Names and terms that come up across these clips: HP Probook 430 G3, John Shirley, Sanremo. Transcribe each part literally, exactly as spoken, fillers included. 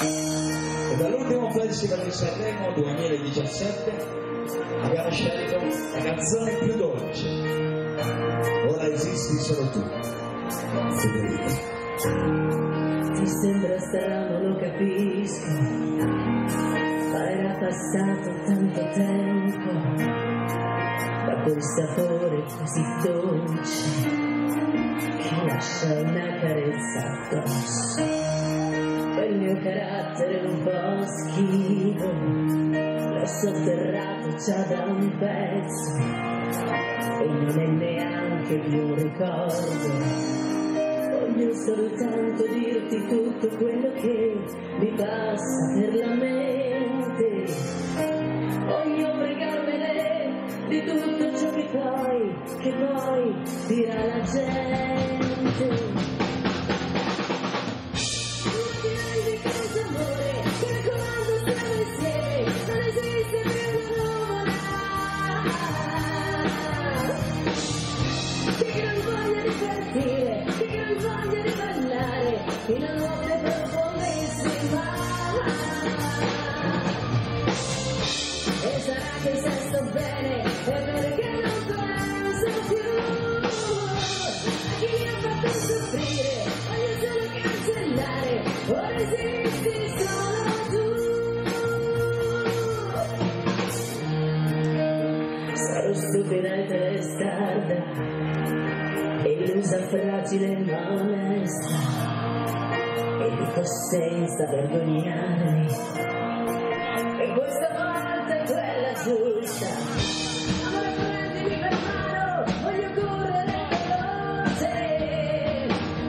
E dall'ultimo festival di Sanremo duemiladiciassette abbiamo scelto la canzone più dolce, Ora esisti solo tu, Federico. Ti sembra strano, lo capisco, ma era passato tanto tempo da quel sapore così dolce che lascia una carezza addosso. Quel mio carattere un po' schivo l'ho sotterrato già da un pezzo e non è neanche più un ricordo. Voglio soltanto dirti tutto quello che mi passa per la mente. Voglio pregarmene di tutto ciò che poi, che poi dirà la gente. Stupida e testarda, illusa, fragile ma onesta, e dico senza vergognarmi e questa volta è quella giusta. Amore, prendimi per mano, voglio correre veloce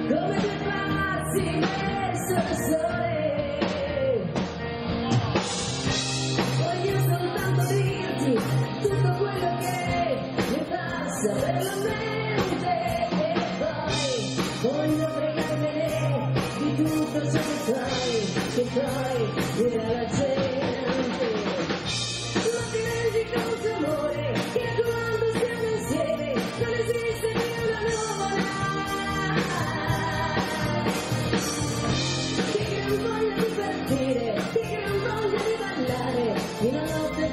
come due pazzi verso il sole. Voglio soltanto dirti tutto quello che per la mente, e poi voglio pregarmene di tutto ciò che fai, che fai, dire alla gente. Tu ti rendi conto, amore, che quando siamo insieme non esiste più una nuvola. Che gran voglia di partire, che gran voglia di ballare, in una notte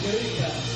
Federica.